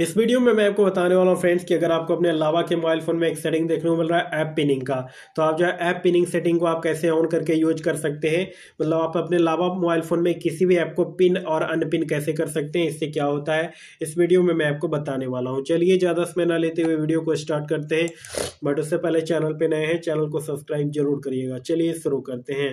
इस वीडियो में मैं आपको बताने वाला हूँ फ्रेंड्स कि अगर आपको अपने लावा के मोबाइल फोन में एक सेटिंग देखने को मिल रहा है ऐप पिनिंग का, तो आप जो है ऐप पिनिंग सेटिंग को आप कैसे ऑन करके यूज कर सकते हैं। मतलब आप अपने लावा मोबाइल फोन में किसी भी ऐप को पिन और अनपिन कैसे कर सकते हैं, इससे क्या होता है, इस वीडियो में मैं आपको बताने वाला हूँ। चलिए ज़्यादा समय ना लेते हुए वीडियो को स्टार्ट करते हैं, बट उससे पहले चैनल पर नए हैं चैनल को सब्सक्राइब जरूर करिएगा। चलिए शुरू करते हैं।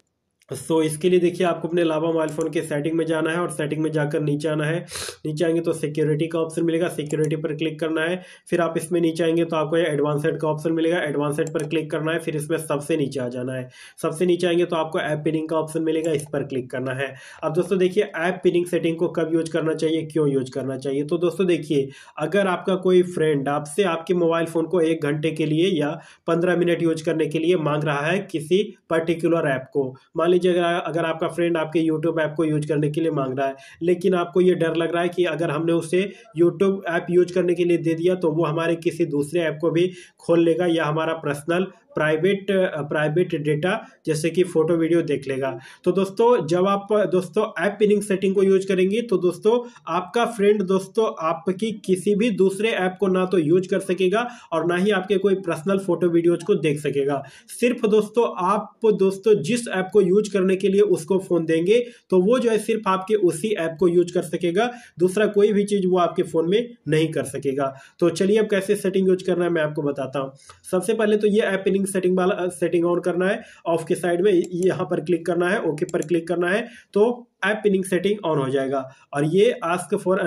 सो इसके लिए देखिए आपको अपने लावा मोबाइल फ़ोन के सेटिंग में जाना है और सेटिंग में जाकर नीचे आना है। नीचे आएंगे तो सिक्योरिटी का ऑप्शन मिलेगा, सिक्योरिटी पर क्लिक करना है। फिर आप इसमें नीचे आएंगे तो आपको एडवांस्ड का ऑप्शन मिलेगा, एडवांस्ड पर क्लिक करना है। फिर इसमें सबसे नीचे आ जाना है। सबसे नीचे आएंगे तो आपको ऐप पिनिंग का ऑप्शन मिलेगा, इस पर क्लिक करना है। अब दोस्तों देखिए ऐप पिनिंग सेटिंग को कब यूज करना चाहिए, क्यों यूज करना चाहिए। तो दोस्तों देखिए अगर आपका कोई फ्रेंड आपसे आपके मोबाइल फ़ोन को 1 घंटे के लिए या 15 मिनट यूज करने के लिए मांग रहा है किसी पर्टिकुलर ऐप को, मान अगर आपका फ्रेंड आपके YouTube ऐप को यूज करने के लिए मांग रहा है, लेकिन आपको ये डर लग रहा है कि अगर हमने उसे YouTube ऐप यूज करने के लिए दे दिया तो वो हमारे किसी दूसरे ऐप को भी खोल लेगा या हमारा पर्सनल प्राइवेट डेटा जैसे कि फोटो वीडियो देख लेगा। तो दोस्तों जब आप दोस्तों ऐप पिनिंग सेटिंग को यूज करेंगे तो दोस्तों आपका फ्रेंड दोस्तों आपकी किसी भी दूसरे ऐप को ना तो यूज कर सकेगा और ना ही आपके कोई पर्सनल फोटो वीडियोज को देख सकेगा। सिर्फ दोस्तों आप दोस्तों जिस ऐप को यूज करने के लिए उसको फोन देंगे तो वो जो है सिर्फ आपके उसी ऐप को यूज कर सकेगा, दूसरा कोई भी चीज वो आपके फोन में नहीं कर सकेगा। तो चलिए अब कैसे सेटिंग यूज करना है मैं आपको बताता हूँ। सबसे पहले तो ये ऐप पिनिंग सेटिंग वाला सेटिंग ऑन करना है, ऑफ के साइड में यहां पर क्लिक करना है, ओके पर क्लिक करना है तो ऐप पिनिंग सेटिंग ऑन हो जाएगा। और ये ask for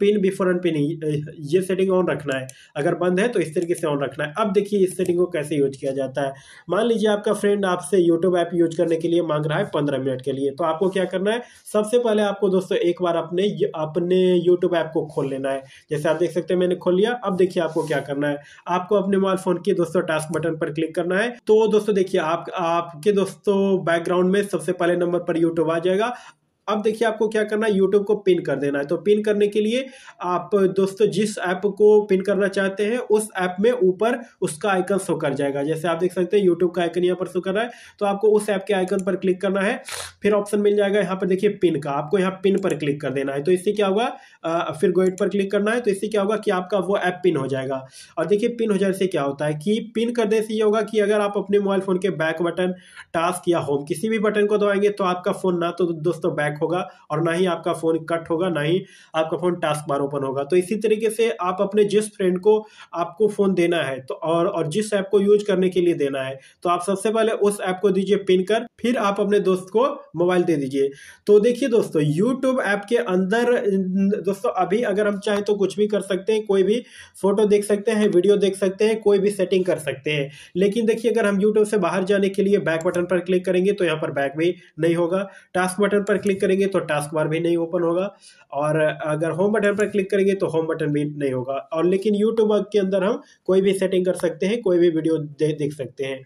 pin before unpinning, ये सेटिंग ऑन रखना है। अगर बंद है तो इस तरीके से ऑन रखना है। अब देखिए इस सेटिंग को कैसे यूज किया जाता है। मान लीजिए आपका फ्रेंड आपसे यूट्यूब ऐप यूज करने के लिए मांग रहा है 15 मिनट के लिए, तो आपको क्या करना है, सबसे पहले आपको दोस्तों एक बार अपने यूट्यूब ऐप को खोल लेना है। जैसे आप देख सकते हैं मैंने खोल लिया। अब देखिए आपको क्या करना है, आपको अपने मोबाइल फोन के दोस्तों टास्क बटन पर क्लिक करना है। तो दोस्तों देखिए आपके दोस्तों बैकग्राउंड में सबसे पहले नंबर पर यूट्यूब आ जाएगा। अब देखिए आपको क्या करना है, यूट्यूब को पिन कर देना है। तो पिन करने के लिए आप दोस्तों जिस ऐप को पिन करना चाहते हैं उस ऐप में ऊपर उसका आइकन शो कर जाएगा। जैसे आप देख सकते हैं यूट्यूब का आइकन यहाँ पर शो कर रहा है, तो आपको उस ऐप के आइकन पर क्लिक करना है। फिर ऑप्शन मिल जाएगा यहाँ पर देखिए पिन का, आपको यहाँ पिन पर क्लिक कर देना है। तो इससे क्या होगा, फिर गो इट पर क्लिक करना है, तो इससे क्या होगा कि आपका वो ऐप पिन हो जाएगा। और देखिए पिन हो जाने से क्या होता है कि पिन कर देने से ये होगा कि अगर आप अपने मोबाइल फ़ोन के बैक बटन, टास्क या होम किसी भी बटन को दबाएंगे तो आपका फ़ोन ना तो दोस्तों बैक होगा और ना ही आपका फोन कट होगा, ना ही आपका फोन टास्क बार ओपन होगा। तो इसी तरीके से आप अपने जिस फ्रेंड को आपको फोन देना है तो और जिस ऐप को यूज करने के लिए देना है तो आप सबसे पहले उस ऐप को दीजिए पिन कर, फिर आप अपने दोस्त को मोबाइल दे दीजिए। तो देखिए दोस्तों यूट्यूब ऐप के अंदर दोस्तों अभी अगर हम चाहें तो कुछ भी कर सकते हैं, कोई भी फोटो देख सकते हैं, वीडियो देख सकते हैं, कोई भी सेटिंग कर सकते हैं। लेकिन देखिए अगर हम यूट्यूब से बाहर जाने के लिए बैक बटन पर क्लिक करेंगे तो यहाँ पर बैक भी नहीं होगा, टास्क बटन पर क्लिक करेंगे तो टास्क बार भी नहीं ओपन होगा, और अगर होम बटन पर क्लिक करेंगे तो होम बटन भी नहीं होगा। और लेकिन यूट्यूब के अंदर हम कोई भी सेटिंग कर सकते हैं, कोई भी वीडियो देख सकते हैं।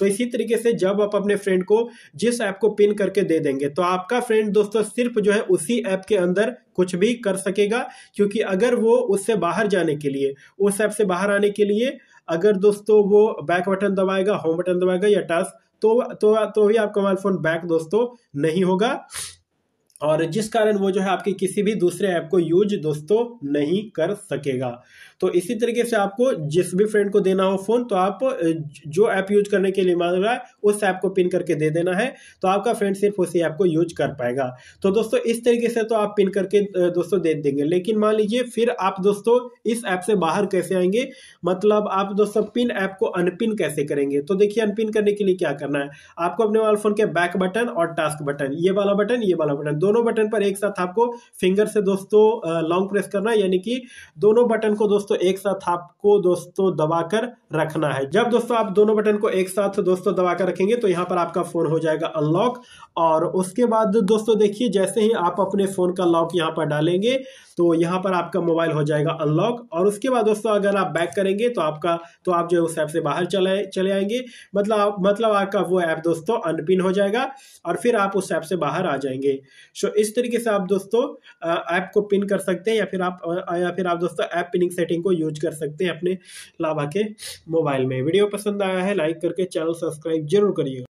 तो इसी तरीके से जब आप अपने फ्रेंड को जिस ऐप को पिन करके दे देंगे तो आपका फ्रेंड दोस्तों सिर्फ जो है उसी ऐप के अंदर कुछ भी कर सकेगा, क्योंकि अगर वो उससे बाहर जाने के लिए, उस ऐप से बाहर आने के लिए अगर दोस्तों वो बैक बटन दबाएगा, होम बटन दबाएगा या टास्क, तो भी आपका मोबाइल फोन बैक दोस्तों नहीं होगा और जिस कारण वो जो है आपके किसी भी दूसरे ऐप को यूज दोस्तों नहीं कर सकेगा। तो इसी तरीके से आपको जिस भी फ्रेंड को देना हो फ़ोन तो आप जो ऐप यूज करने के लिए मांग रहा है उस ऐप को पिन करके दे देना है, तो आपका फ्रेंड सिर्फ उसी ऐप को यूज कर पाएगा। तो दोस्तों इस तरीके से तो आप पिन करके दोस्तों दे देंगे, लेकिन मान लीजिए फिर आप दोस्तों इस ऐप से बाहर कैसे आएंगे, मतलब आप दोस्तों पिन ऐप को अनपिन कैसे करेंगे। तो देखिए अनपिन करने के लिए क्या करना है, आपको अपने मोबाइल फ़ोन के बैक बटन और टास्क बटन, ये वाला बटन, ये वाला बटन, दोनों बटन पर एक साथ आपको फिंगर से दोस्तों लॉन्ग प्रेस करना है, यानी कि दोनों बटन को दोस्तों एक साथ आपको दोस्तों दबाकर रखना है। जब दोस्तों आप दोनों बटन को एक साथ दोस्तों दबाकर रखेंगे तो यहाँ पर आपका फोन हो जाएगा अनलॉक। और उसके बाद दोस्तों देखिए जैसे ही आप अपने फोन का लॉक यहाँ पर डालेंगे तो यहाँ पर आपका मोबाइल हो जाएगा अनलॉक। और उसके बाद दोस्तों अगर आप बैक करेंगे तो आप जो है उस ऐप से बाहर चले आएंगे, मतलब आपका वो ऐप दोस्तों अनपिन हो जाएगा और फिर आप उस ऐप से बाहर आ जाएंगे। सो इस तरीके से आप दोस्तों ऐप को पिन कर सकते हैं या फिर आप दोस्तों ऐप पिनिंग सेटिंग को यूज कर सकते हैं अपने लावा के मोबाइल में। वीडियो पसंद आया है लाइक करके चैनल सब्सक्राइब जरूर करिएगा।